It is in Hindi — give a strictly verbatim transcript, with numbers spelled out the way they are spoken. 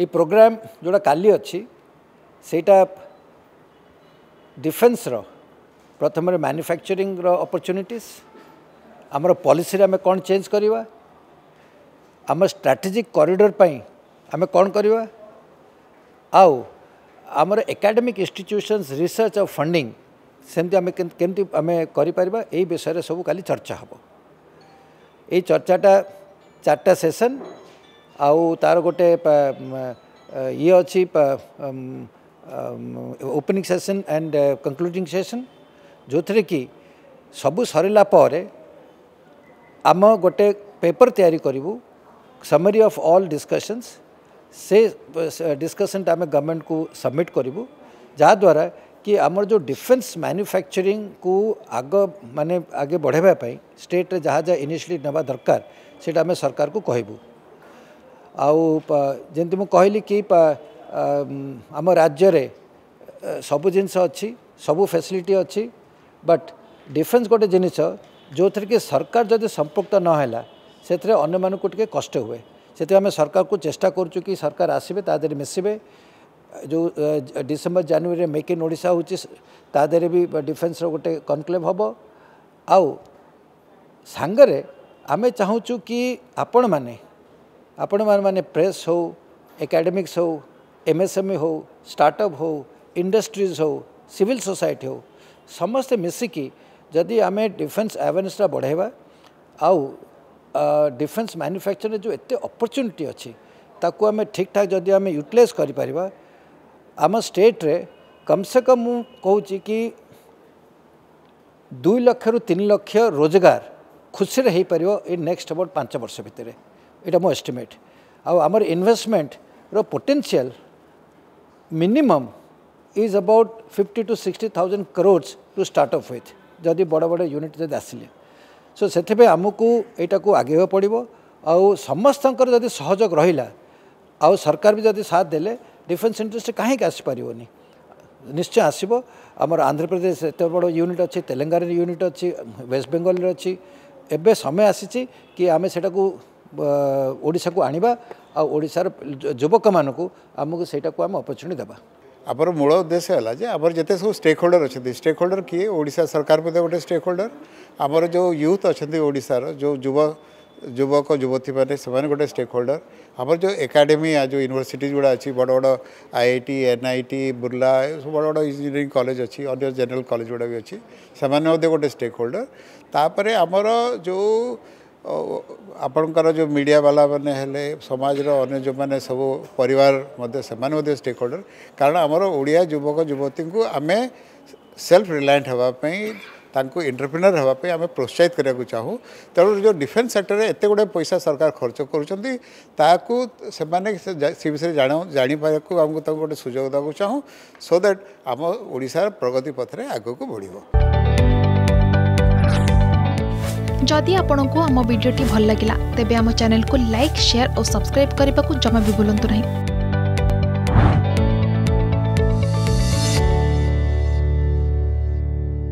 ये प्रोग्राम जोड़ा काली अच्छी सेटा डिफेन्स रो प्रथम मैन्युफैक्चरिंग रो अपॉर्चुनिटीज आमर पॉलिसी आम कौन चेंज करवा आम स्ट्रैटेजिक कॉरिडोर पर आम कौन करवा आउ आमर एकेडमिक इंस्टीट्यूशंस रिसर्च और फंडिंग सेमती आम केमती आम करिपारिबा एई विषय सब काली चर्चा हबो। एई चर्चाटा चारटा सेशन आउ तार गोटे ये अच्छी opening session and concluding session जो थरे कि सबू सरिला परे आम गोटे पेपर तैयारी करिवु समरी ऑफ ऑल डिस्कशंस से डिस्कशन आम गवर्नमेंट को सबमिट करूँ जहाद्वारा कि आमर जो डिफेन्स मैन्युफैक्चरिंग को आग माने आगे बढ़ावाई स्टेट रे जहाँ जहाँ इनिशिएटिव नवा दरकार से आम सरकार को कहबू आमती मुझे कि आम राज्य रे सब जिनस अच्छी सब फैसिलिटी अच्छी बट डिफेन्स गोटे जिनस जो थी कि सरकार जब संपुक्त नाला से अन्न मान टे कष्ट हुए से आम सरकार को चेष्टा करुँ कि सरकार आसबे तादर मिसबे जो डिसेम्बर जनवरी मेक इन ओडिशा होदे भी डिफेन्स गोटे कनक्लेव हम आउ सांगरे आम चाहूँ कि आपण माने आपण माने प्रेस हो एकेडमिक्स हो एमएसएमई हो स्टार्टअप हो इंडस्ट्रीज हो सिविल सोसाइटी हो समस्ते मिसिकी जदि आम डिफेन्स अवेयरनेस बढ़ावा आउ डिफेन्स मैन्युफैक्चरिंग जो एत अपॉर्चुनिटी अच्छी ताकू आम ठीक ठाक जदि आम यूटिलाइज कर आम स्टेट रे कम से कम मु कहूँ कि दुई लक्ष रु तीन लक्ष रोजगार खुशी रे पार ये नेक्स्ट अबाउट पांच वर्ष भितर यहाँ मो एस्टिमेट आमर इन्वेस्टमेंट रो potential minimum is about fifty to sixty thousand crores to startup with जदि बड़ बड़ यूनिट जब आसिले सो so, से आमको यहाँ को आगे पड़ो आउ समस्त जब सहयोग रहा आउ सरकार भी जब साथ देले डिफेन्स इंडस्ट्री कहीं आसपार निश्चय आसब आमर आंध्र प्रदेश एत बड़ यूनिट अच्छी तेलंगाना यूनिट अच्छी वेस्ट बेंगल अच्छी एबे समय आसी कि आम से ओडिशा को आनिबा आउ ओडिशार युवक मानू आमको सेटा को आम अपॉर्चुनिटी देबा। आपर मूल उद्देश्य है जे आमर जिते सब स्टेक होल्डर अच्छे स्टेक होल्डर किए ओडिशा सरकार मध्य गोटे स्टेक होल्डर आमर जो यूथ अच्छा ओडिशार जो युवा युवक युवती मैंने से गोटे स्टेक होल्डर आमर जो एकेडमी जो यूनिवर्सिटीज गुड़ा अच्छी बड़ बड़ आईआईटी एनआईटी बुर्ला बड़ बड़ इंजीनियरिंग कॉलेज अच्छी अन्य जनरल कॉलेज गुड़ा भी अच्छी से गोटे स्टेक होल्डर तापर आमर जो आपणकर जो मीडिया वाला माने हेले समाज रो अन्य जो माने सब परिवार मध्य समाने मध्य स्टेक होल्डर कारण आमर ओडिया युवक युवती को आम सेल्फ रिलायंट होगापी तांको एंटरप्रेन्योर होगापी आम प्रोत्साहित करने को चाहूँ तेणु जो डिफेन्स सेक्टर में एत गुड़े पैसा सरकार खर्च कर जापर को गोटे सुजोग देवाक चाहूँ सो दैट आम ओडिशार प्रगति पथरे आगकू बढ़। जदि आपंक आम भिड्टे भल लगा तेब आम चैनल को लाइक शेयर और सब्सक्राइब करने को जमा भी भूलु नहीं।